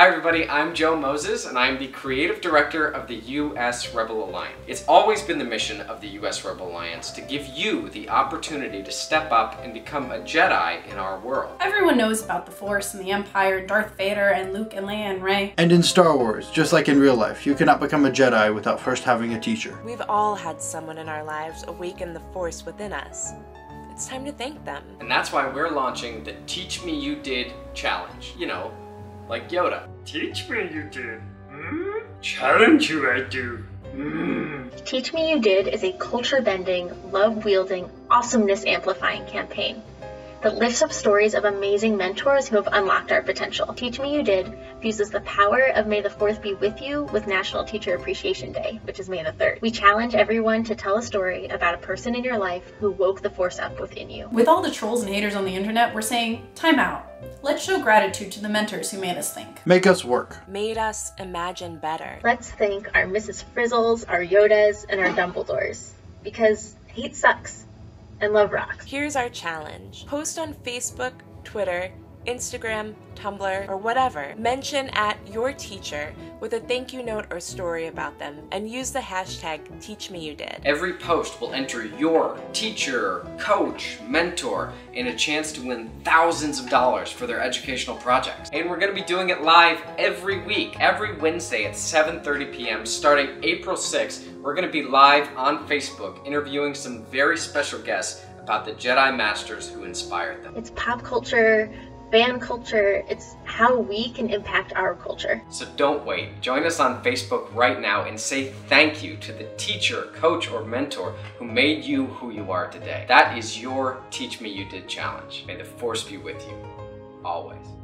Hi everybody, I'm Joe Moses and I'm the Creative Director of the U.S. Rebel Alliance. It's always been the mission of the U.S. Rebel Alliance to give you the opportunity to step up and become a Jedi in our world. Everyone knows about the Force and the Empire and Darth Vader and Luke and Leia and Rey. And in Star Wars, just like in real life, you cannot become a Jedi without first having a teacher. We've all had someone in our lives awaken the Force within us. It's time to thank them. And that's why we're launching the Teach Me You Did Challenge. You know, like Yoda. Teach me you did. Mm? Challenge you I do. Mm. Teach Me You Did is a culture-bending, love-wielding, awesomeness-amplifying campaign that lifts up stories of amazing mentors who have unlocked our potential. Teach Me You Did fuses the power of May the 4th Be With You with National Teacher Appreciation Day, which is May the 3rd. We challenge everyone to tell a story about a person in your life who woke the Force up within you. With all the trolls and haters on the internet, we're saying, time out. Let's show gratitude to the mentors who made us think. Make us work. Made us imagine better. Let's thank our Mrs. Frizzles, our Yodas, and our Dumbledores, because hate sucks. And love rocks. Here's our challenge. Post on Facebook, Twitter, Instagram, Tumblr, or whatever. Mention at your teacher with a thank you note or story about them and use the hashtag #TeachMeYouDid. Every post will enter your teacher, coach, mentor in a chance to win thousands of dollars for their educational projects. And we're going to be doing it live every week, every Wednesday at 7:30 p.m. starting April 6th. We're going to be live on Facebook interviewing some very special guests about the Jedi Masters who inspired them. It's pop culture, fan culture, it's how we can impact our culture. So don't wait. Join us on Facebook right now and say thank you to the teacher, coach, or mentor who made you who you are today. That is your Teach Me You Did Challenge. May the Force be with you, always.